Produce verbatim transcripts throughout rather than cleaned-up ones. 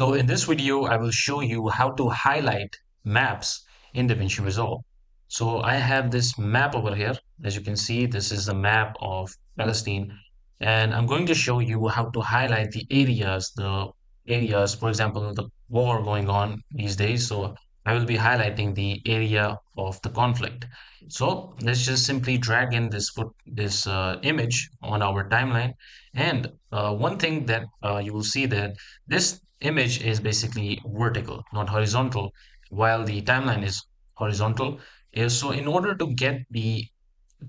So in this video, I will show you how to highlight maps in DaVinci Resolve. So I have this map over here. As you can see, this is the map of Palestine. And I'm going to show you how to highlight the areas, the areas, for example, the war going on these days. So I will be highlighting the area of the conflict. So let's just simply drag in this foot, this uh, image on our timeline. And uh, one thing that uh, you will see that this image is basically vertical, not horizontal, while the timeline is horizontal. So in order to get the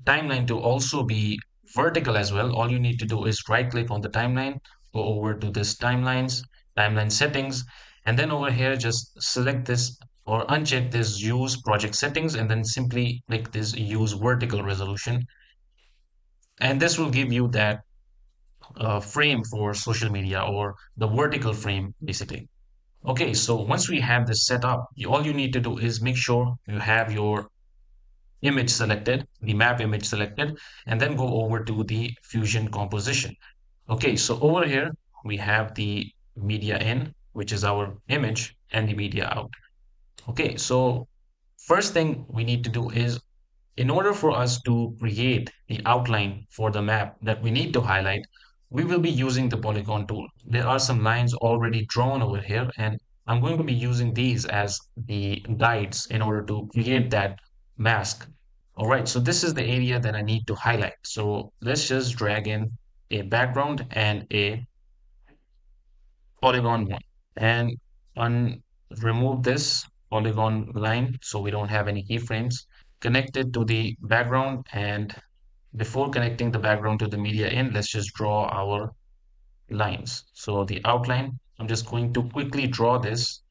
timeline to also be vertical as well, all you need to do is right click on the timeline, go over to this timelines, timeline settings, and then over here just select this or uncheck this use project settings and then simply click this use vertical resolution. And this will give you that uh, frame for social media, or the vertical frame basically. Okay, so once we have this set up, you, all you need to do is make sure you have your image selected, the map image selected, and then go over to the Fusion composition. Okay, so over here we have the media in, which is our image, and the media out. Okay, so first thing we need to do is, in order for us to create the outline for the map that we need to highlight, we will be using the polygon tool. There are some lines already drawn over here, and I'm going to be using these as the guides in order to create that mask. All right, so this is the area that I need to highlight. So let's just drag in a background and a polygon one, and un remove this polygon line so we don't have any keyframes. Connect it to the background, and before connecting the background to the media in, let's just draw our lines. So the outline, I'm just going to quickly draw this.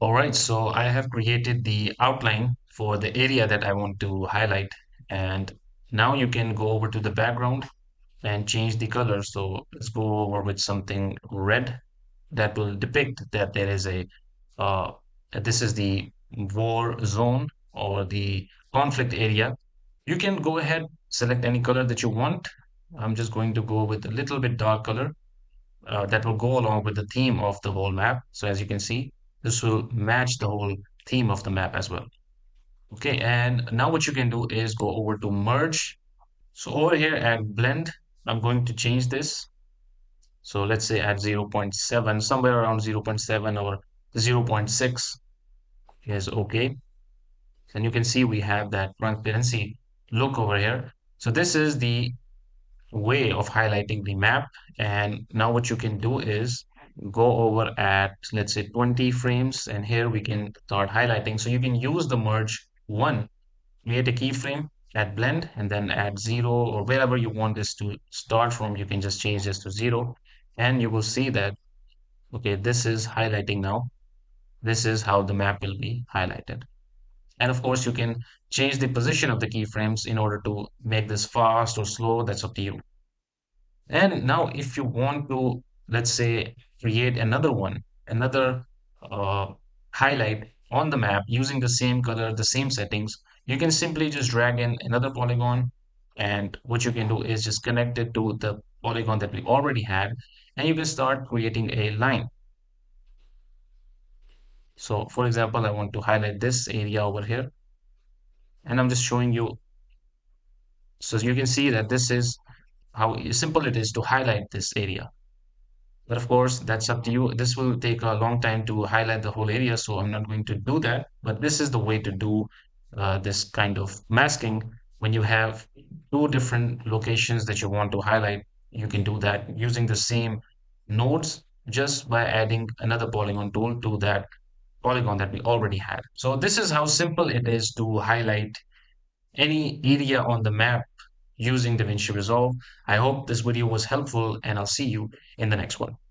All right, so I have created the outline for the area that I want to highlight. And now you can go over to the background and change the color. So let's go over with something red that will depict that there is a Uh, this is the war zone or the conflict area. You can go ahead, select any color that you want. I'm just going to go with a little bit dark color uh, that will go along with the theme of the whole map. So as you can see, this will match the whole theme of the map as well. Okay, and now what you can do is go over to merge. So over here at blend, I'm going to change this. So let's say at zero point seven, somewhere around zero point seven or zero point six is okay, and you can see we have that transparency look over here. So this is the way of highlighting the map. And now what you can do is go over at, let's say, twenty frames, and here we can start highlighting. So you can use the merge one, create a keyframe at blend, and then at zero or wherever you want this to start from, you can just change this to zero, and you will see that, okay, this is highlighting now. This is how the map will be highlighted. And of course, you can change the position of the keyframes in order to make this fast or slow. That's up to you. And now if you want to, let's say, create another one, another uh, highlight on the map using the same color, the same settings, you can simply just drag in another polygon. And what you can do is just connect it to the polygon that we already had, and you can start creating a line. So for example, I want to highlight this area over here, and I'm just showing you. So you can see that this is how simple it is to highlight this area. But of course, that's up to you. This will take a long time to highlight the whole area, so I'm not going to do that. But this is the way to do uh, this kind of masking. When you have two different locations that you want to highlight, you can do that using the same nodes just by adding another polygon tool to that polygon that we already had. So this is how simple it is to highlight any area on the map using DaVinci Resolve. I hope this video was helpful, and I'll see you in the next one.